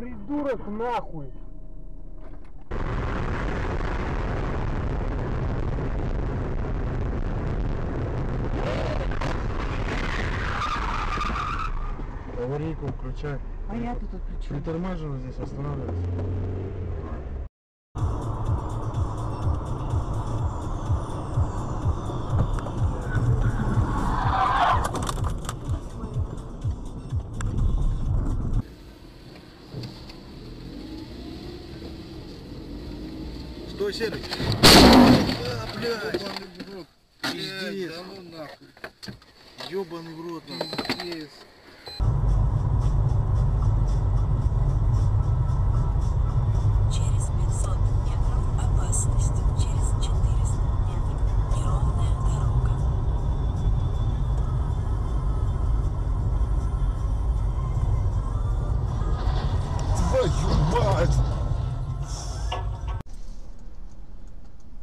придурок нахуй! Аварийку включай. А я-то тут при чём? Притормаживаю здесь, останавливаюсь. Стой, Серый! Да, блядь! Пиздец! Да ну нахуй! Ёбаный в рот, пиздец!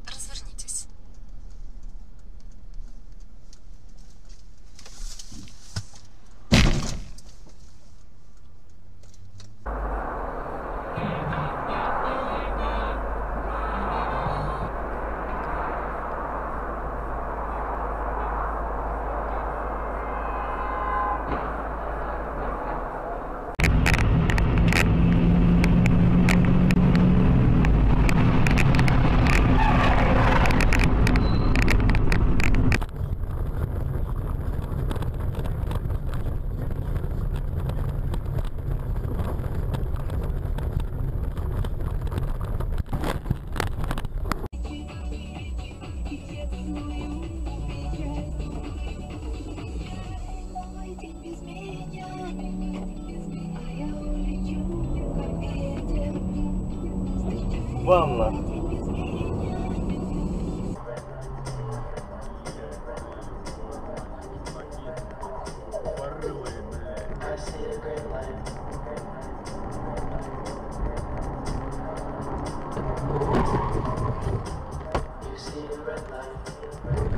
Развернитесь. Ванна.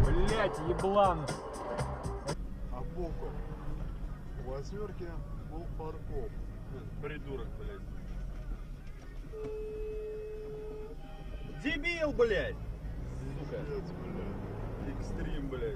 Блять, еблан. А боку у «Восьмерки» был парков. Придурок, блять. Дебил, блядь! Сука. Экстрим, блядь.